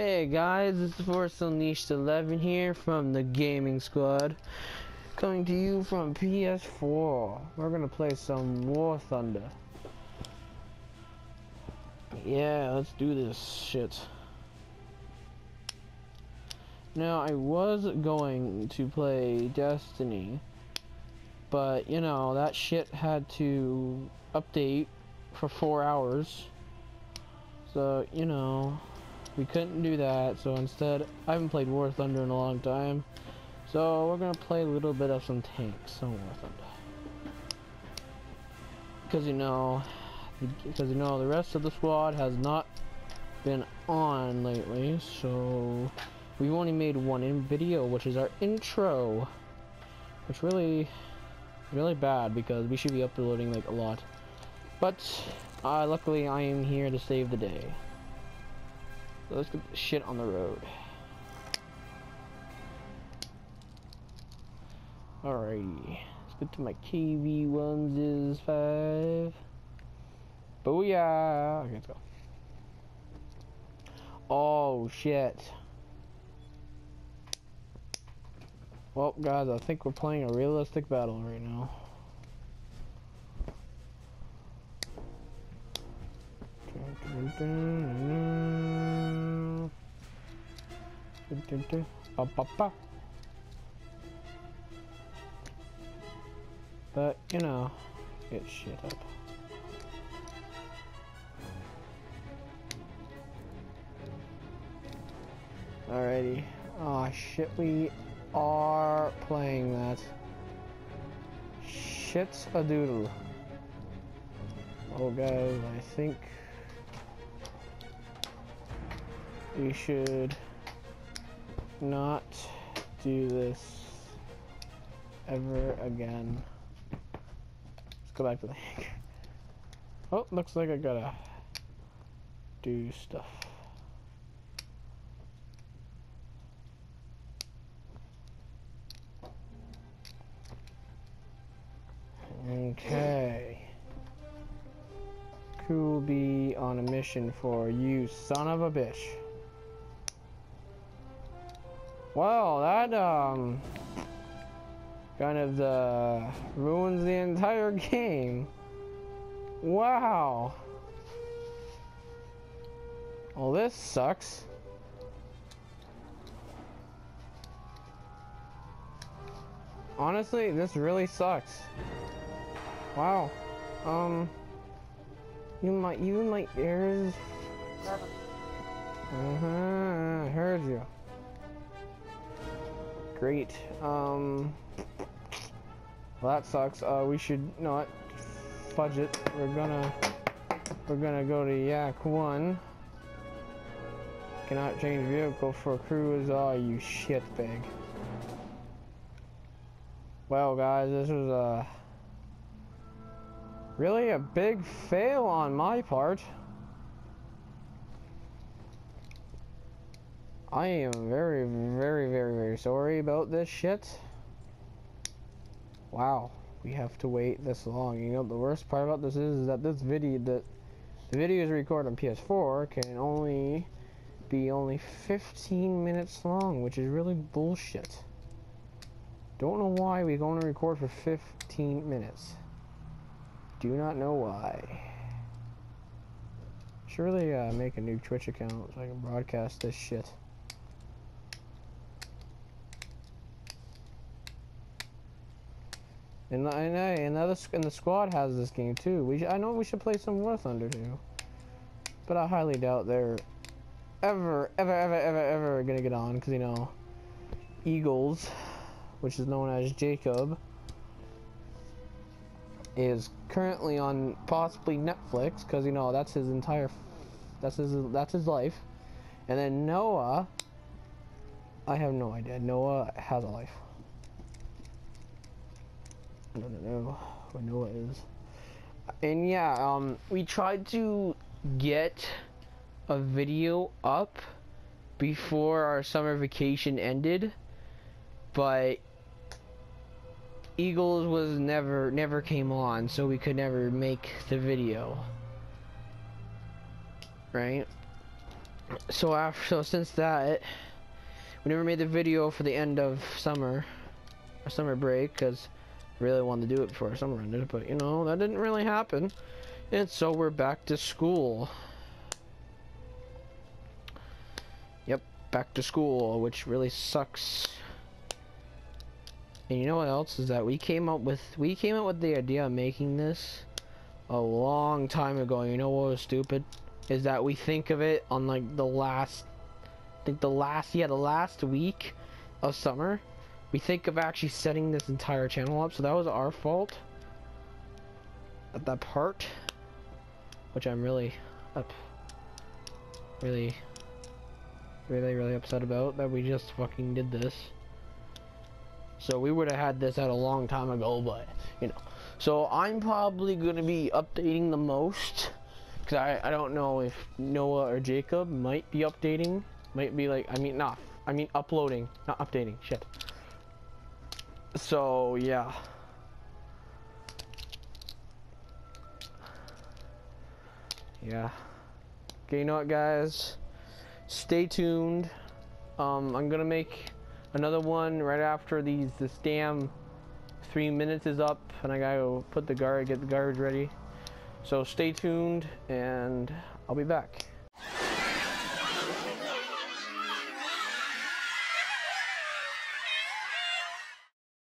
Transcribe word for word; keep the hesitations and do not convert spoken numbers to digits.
Hey guys, this is Forceunleashed eleven here from the Gaming Squad, coming to you from P S four. We're gonna play some War Thunder. Yeah, let's do this shit. Now, I was going to play Destiny, but you know, that shit had to update for four hours. So, you know, we couldn't do that, so instead, I haven't played War Thunder in a long time, so we're gonna play a little bit of some tanks, some War Thunder, because you know, because you know, the rest of the squad has not been on lately, so we've only made one in video, which is our intro, which really, really bad because we should be uploading like a lot, but uh, luckily I am here to save the day. Let's get this shit on the road. Alrighty. Let's get to my K V one oh five. Booyah! Okay, let's go. Oh, shit. Well, guys, I think we're playing a realistic battle right now. Dun, dun, dun, dun. But you know, get shit up. Alrighty. Aw, shit, we are playing that. Shit's a doodle. Oh guys, I think we should not do this ever again. Let's go back to the hangar. Oh, looks like I gotta do stuff. Okay. Cool, be on a mission for you, son of a bitch. Well, that um kind of uh, ruins the entire game. Wow. Well, this sucks. Honestly, this really sucks. Wow. Um. You might, you might ears. Uh huh. I heard you. Great. Um, well, that sucks. Uh, we should not fudge it. We're gonna, we're gonna go to Yak One. Cannot change vehicle for crew is all, you shitbag. Well, guys, this was a really a big fail on my part. I am very, very, very, very sorry about this shit. Wow, we have to wait this long. You know, the worst part about this is, is that this video, that the videos recorded on P S four can only be only fifteen minutes long, which is really bullshit. Don't know why we going to record for fifteen minutes. Do not know why. Should really uh, make a new Twitch account so I can broadcast this shit. And I know, and the, and the squad has this game too. We I know we should play some War Thunder too, but I highly doubt they're ever, ever, ever, ever, ever gonna get on because you know, Eagles, which is known as Jacob, is currently on possibly Netflix because you know that's his entire, that's his, that's his life, and then Noah. I have no idea. Noah has a life. I don't know what Noah is. And yeah, um, we tried to get a video up before our summer vacation ended, but Eagles was never, never came on, so we could never make the video. Right? so after so since that, we never made the video for the end of summer, or summer break, because I really wanted to do it before summer ended, but you know, that didn't really happen, and so we're back to school. Yep, back to school, which really sucks. And you know what else is that we came up with? We came up with the idea of making this a long time ago. You know what was stupid? Is that we think of it on like the last, I think the last, yeah, the last week of summer. We think of actually setting this entire channel up. So that was our fault at that part, which I'm really up, really, really, really upset about, that we just fucking did this. So we would have had this out a long time ago, but you know. So I'm probably gonna be updating the most, cause I I don't know if Noah or Jacob might be updating, might be like I mean not I mean uploading, not updating shit. So yeah. Yeah. Okay, you know what, guys? Stay tuned. Um, I'm gonna make another one right after these. This damn three minutes is up, and I gotta go put the guard, get the guards ready. So stay tuned, and I'll be back.